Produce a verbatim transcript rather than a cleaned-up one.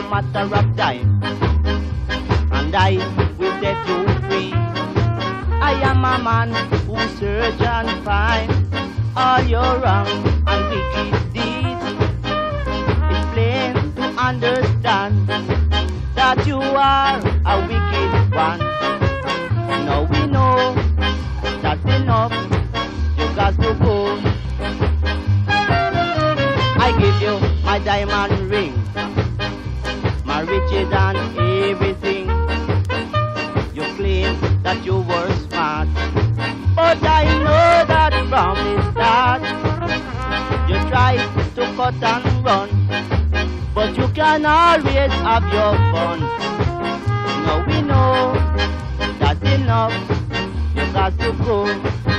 a matter of time, and I will set you free. I am a man who search and find all your wrong and wicked deeds. It's plain to understand that you are a wicked one. Now we know that's enough. You got to go. I give you my diamond ring, my riches and everything. You claim that you were smart, but I know that from the start you tried to cut and run, but you can always have your fun. Now we know that's enough. You got to go.